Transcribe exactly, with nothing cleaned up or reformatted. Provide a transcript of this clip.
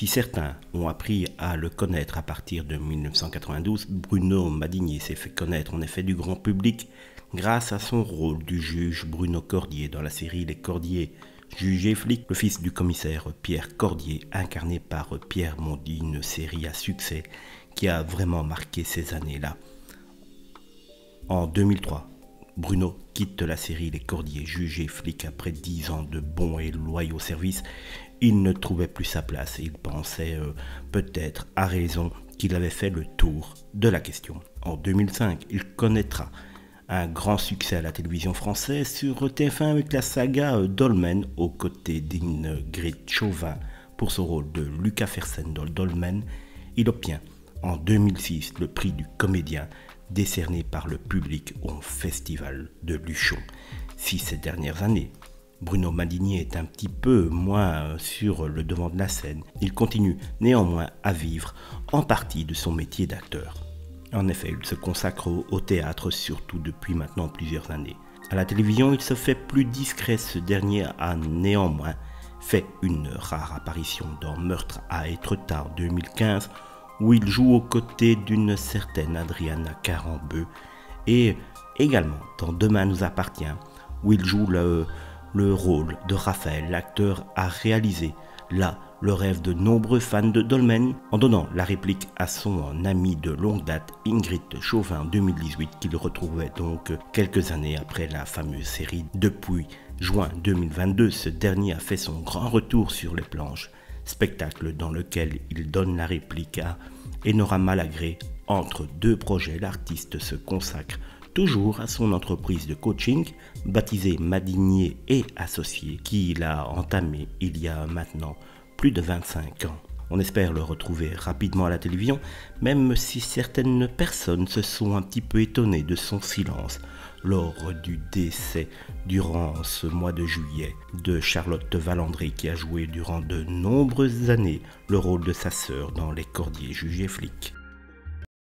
Si certains ont appris à le connaître à partir de mille neuf cent quatre-vingt-douze, Bruno Madinier s'est fait connaître en effet du grand public grâce à son rôle du juge Bruno Cordier dans la série Les Cordier, juge et flic. Le fils du commissaire Pierre Cordier, incarné par Pierre Mondy, une série à succès qui a vraiment marqué ces années-là. En deux mille trois, Bruno quitte la série Les Cordier, juge et flic après dix ans de bons et loyaux services. Il ne trouvait plus sa place. Il pensait euh, peut-être à raison qu'il avait fait le tour de la question. En deux mille cinq, il connaîtra un grand succès à la télévision française sur T F un avec la saga euh, Dolmen aux côtés d'Ingrid Chauvin pour son rôle de Lucas Fersen Dolmen. Il obtient en deux mille six le prix du comédien décerné par le public au Festival de Luchon. Si ces dernières années, Bruno Madinier est un petit peu moins sur le devant de la scène, il continue néanmoins à vivre en partie de son métier d'acteur. En effet, il se consacre au théâtre surtout depuis maintenant plusieurs années. À la télévision, il se fait plus discret. Ce dernier a néanmoins fait une rare apparition dans Meurtres à Étretat en deux mille quinze, où il joue aux côtés d'une certaine Adriana Karembeu, et également dans Demain nous appartient, où il joue le, le rôle de Raphaël. L'acteur a réalisé là le rêve de nombreux fans de Dolmen en donnant la réplique à son ami de longue date Ingrid Chauvin en deux mille dix-huit, qu'il retrouvait donc quelques années après la fameuse série. Depuis juin deux mille vingt-deux, ce dernier a fait son grand retour sur les planches, spectacle dans lequel il donne la réplique à Enora Malagré. Entre deux projets, l'artiste se consacre toujours à son entreprise de coaching, baptisée Madinier et associés, qu'il a entamée il y a maintenant plus de vingt-cinq ans. On espère le retrouver rapidement à la télévision, même si certaines personnes se sont un petit peu étonnées de son silence lors du décès durant ce mois de juillet de Charlotte Valandrey, qui a joué durant de nombreuses années le rôle de sa sœur dans Les Cordier, juge et flic.